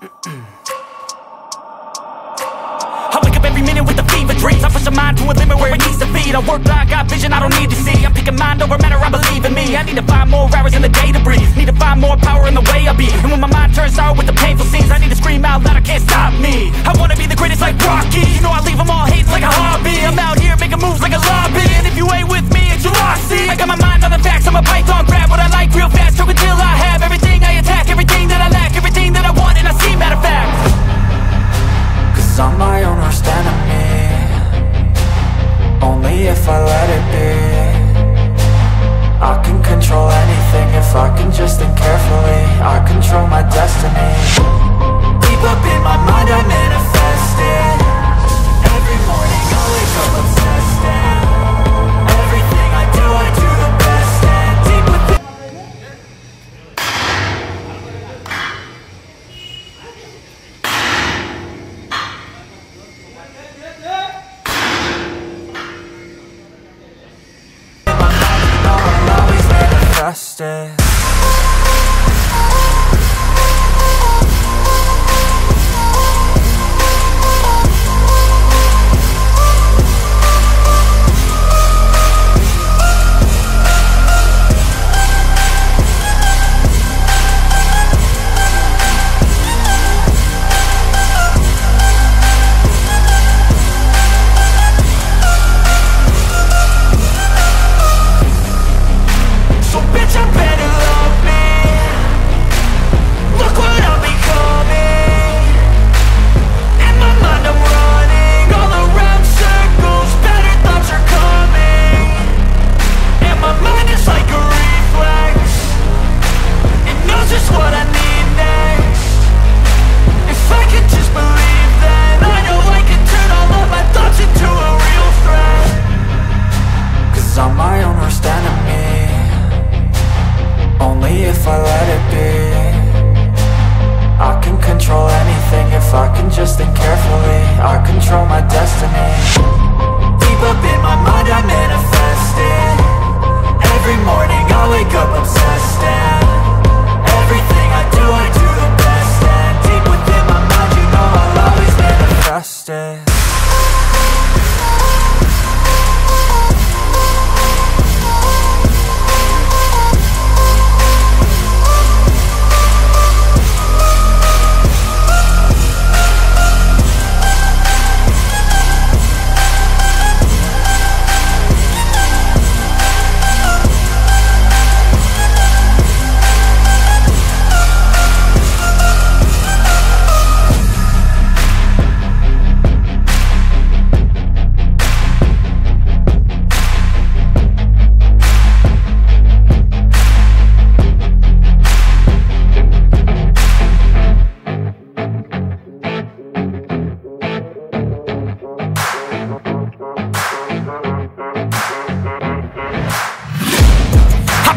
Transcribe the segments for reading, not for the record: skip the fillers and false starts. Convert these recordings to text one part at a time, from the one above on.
I wake up every minute with a fever dreams. I push my mind to a limit where it needs to feed. I work blind, got vision I don't need to see. I'm picking mind over matter, I believe in me. I need to find more hours in the day to breathe. Need to find more power in the way I be. And when my mind turns sour with the painful scenes, I need to scream out loud, I can't stop me. I wanna be the greatest like Rocky. You know I leave them all hating like a hobby. I'm out here making moves like a lobby. And if you ain't with me, it's your loss. See, I got my mind on the facts, I'm a python, grab what I like real fast. Choke until I have everything I attack, everything that I lack, everything that I want, and I see matter of fact. Cause I'm my own worst enemy. Only if I let it be. I can control anything if I can just think carefully. I control my destiny. Deep up in my mind I manifest it. Every morning I wake up obsessed and everything I do the best and deep within. Justice.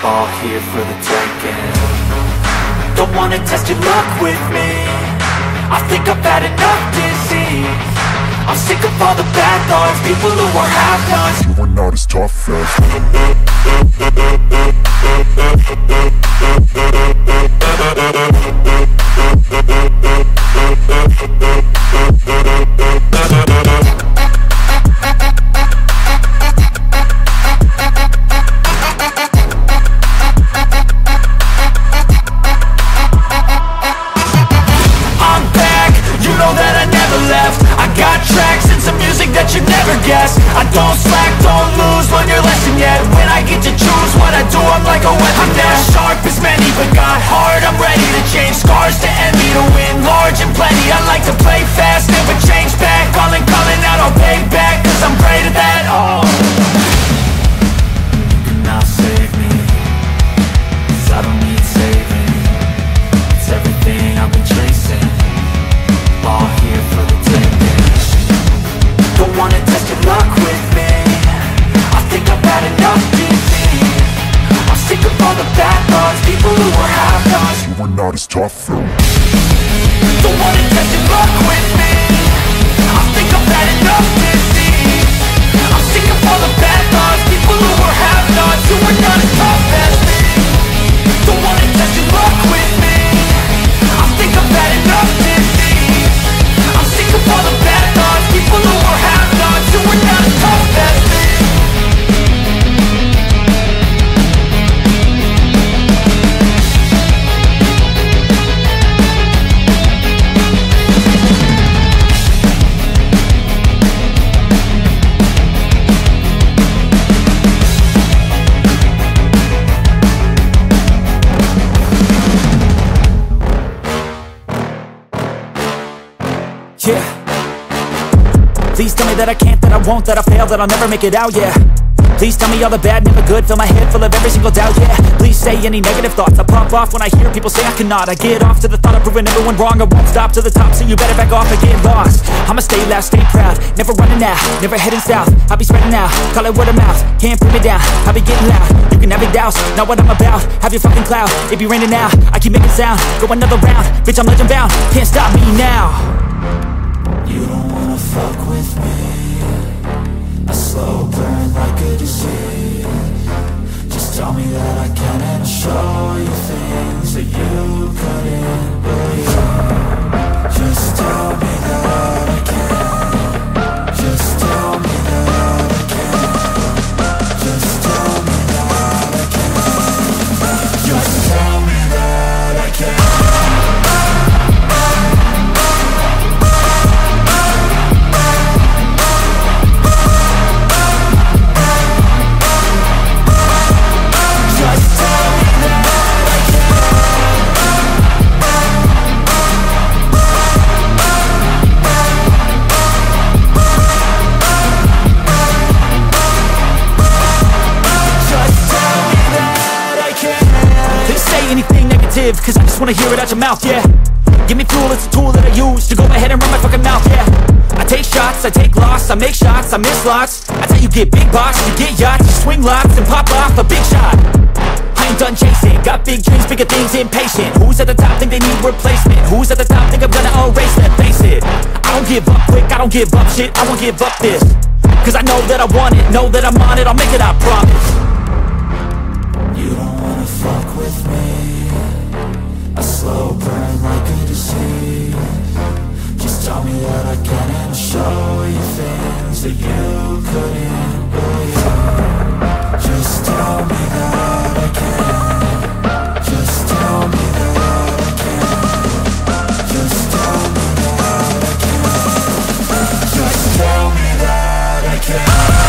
all here for the taking. Don't wanna test your luck with me, I think I've had enough disease. I'm sick of all the bad thoughts, people who are half-nots. You are not as tough as sharp. bad thoughts, people who are half-nots. You were not as tough though. Don't wanna test your luck with me, I think I've had enough disease. I'm sick of all the bad thoughts, people who are half-nots. You were not as tough as me. Don't wanna test your luck with me, I think I've had enough disease. I'm sick of all the bad thoughts, people who are half-nots. You were not as tough as me. Yeah. Please tell me that I can't, that I won't, that I fail, that I'll never make it out, yeah. Please tell me all the bad, never good, fill my head full of every single doubt, yeah. Please say any negative thoughts, I pop off when I hear people say I cannot. I get off to the thought of proving everyone wrong. I won't stop to the top, so you better back off and get lost. I'ma stay loud, stay proud, never running out, never heading south. I'll be spreading out, call it word of mouth, can't put me down. I'll be getting loud, you can have a douse, not what I'm about. Have your fucking clout, it be raining out, I keep making sound, go another round. Bitch, I'm legend bound, can't stop me now. You don't wanna fuck with me, a slow burn like a disease. Just tell me that I can and I'll show you things that you couldn't believe. Just tell me that I can, just tell me that I can, just tell me that I can, just tell me that I can. Cause I just wanna hear it out your mouth, yeah. Give me fuel, it's a tool that I use to go ahead and run my fucking mouth, yeah. I take shots, I take loss, I make shots, I miss lots. That's how you get big box, you get yachts, you swing lots and pop off a big shot. I ain't done chasing, got big dreams, bigger things, impatient. Who's at the top think they need replacement? Who's at the top think I'm gonna erase that, face it. I don't give up quick, I don't give up shit, I won't give up this. Cause I know that I want it, know that I'm on it, I'll make it, I promise. You don't wanna fuck with me, a slow burn like a disease. Just tell me that I can and I'll show you things that you couldn't believe. Just tell me that I can, just tell me that I can, just tell me that I can, just tell me that I can.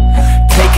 Take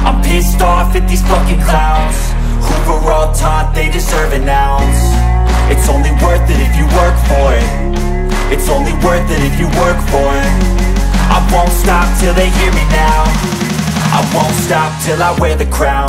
I'm pissed off at these fucking clowns who were all taught they deserve an ounce. It's only worth it if you work for it. It's only worth it if you work for it. I won't stop till they hear me now. I won't stop till I wear the crown.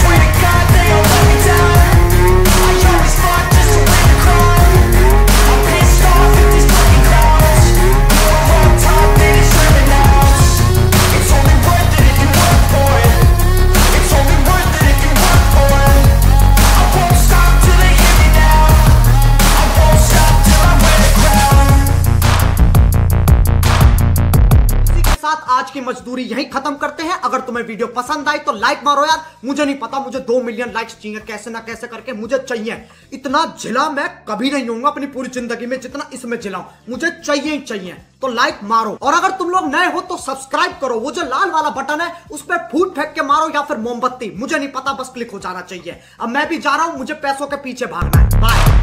swear to God they all let me down. I always fought just to win the crown. I'm pissed off at these fucking clowns who were all taught they deserve an ounce. It's only worth it if you work for it. It's only worth it if you work for it. I won't stop till they hear me now. I won't stop till I wear the crown. इसी के साथ आज की मजदूरी यहीं खत्म करते हैं। अगर तुम्हें वीडियो पसंद आई तो लाइक मारो यार। मुझे नहीं पता, मुझे 2 मिलियन लाइक्स चाहिए, कैसे ना कैसे करके मुझे चाहिए। इतना झिला मैं कभी नहीं होऊंगा अपनी पूरी जिंदगी में जितना इसमें झिला हूं। मुझे चाहिए ही चाहिए, तो लाइक मारो। और अगर तुम लोग नए हो तो सब्सक्राइब करो। वो जो लाल वाला बटन है उस पर फूट फेंक के मारो या फिर मोमबत्ती, मुझे नहीं पता, बस क्लिक हो जाना चाहिए। अब मैं भी जा रहा हूं, मुझे पैसों के पीछे भागना है। बाय।